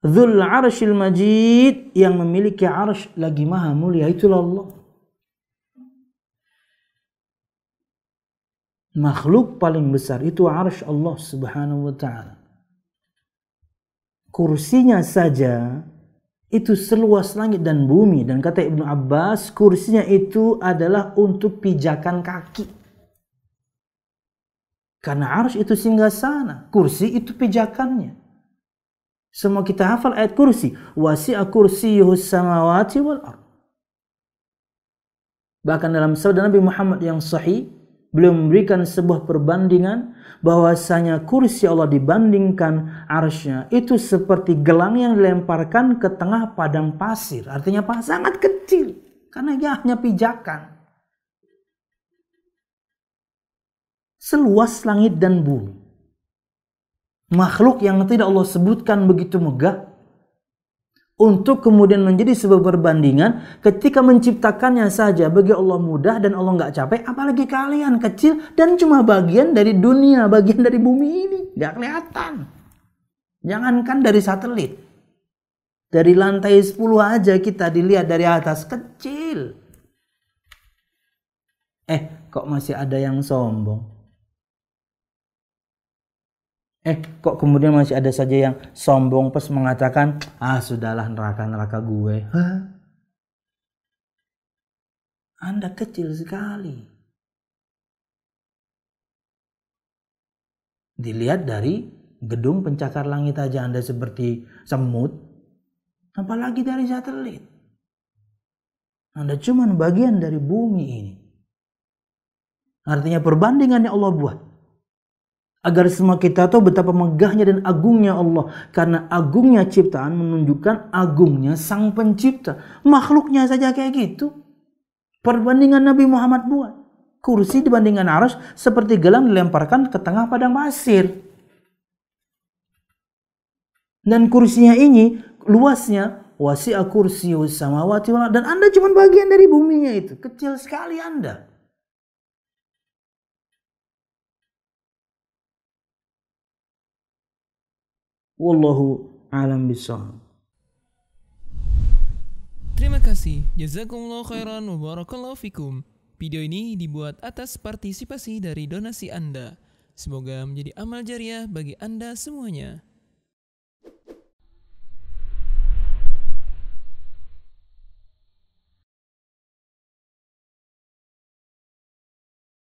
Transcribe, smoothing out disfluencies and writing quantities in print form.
Dzul Arsyil Majid, yang memiliki arsy lagi maha mulia, itulah Allah. Makhluk paling besar itu arsy Allah Subhanahu wa Ta'ala. Kursinya saja itu seluas langit dan bumi, dan kata Ibnu Abbas, kursinya itu adalah untuk pijakan kaki. Karena arsy itu singgasana, kursi itu pijakannya. Semua kita hafal ayat kursi, wasi'a kursiyyuhus samawati wal ardh. Bahkan dalam sabda Nabi Muhammad yang sahih, beliau memberikan sebuah perbandingan bahwasanya kursi Allah dibandingkan arsy-Nya itu seperti gelang yang dilemparkan ke tengah padang pasir. Artinya apa? Sangat kecil, karena dia hanya pijakan. Seluas langit dan bumi. Makhluk yang tidak Allah sebutkan begitu megah, untuk kemudian menjadi sebuah perbandingan ketika menciptakannya saja bagi Allah mudah dan Allah nggak capek, apalagi kalian kecil dan cuma bagian dari dunia, bagian dari bumi ini, nggak kelihatan. Jangankan dari satelit, dari lantai 10 aja kita dilihat dari atas, kecil. Kok masih ada yang sombong? Kok kemudian masih ada saja yang sombong pas mengatakan, ah sudahlah neraka-neraka gue. Hah? Anda kecil sekali. Dilihat dari gedung pencakar langit aja Anda seperti semut, apalagi dari satelit. Anda cuma bagian dari bumi ini. Artinya perbandingan yang Allah buat, agar semua kita tahu betapa megahnya dan agungnya Allah. Karena agungnya ciptaan menunjukkan agungnya sang pencipta. Makhluknya saja kayak gitu. Perbandingan Nabi Muhammad buat. Kursi dibandingkan arsy seperti gelang dilemparkan ke tengah padang pasir. Dan kursinya ini luasnya wasi'a kursiyyus samawati wal ardh, dan Anda cuma bagian dari buminya itu. Kecil sekali Anda. Wallahu a'lam bishawab. Terima kasih. Jazakumullah khairan wa barakallahu fikum. Video ini dibuat atas partisipasi dari donasi Anda. Semoga menjadi amal jariah bagi Anda semuanya.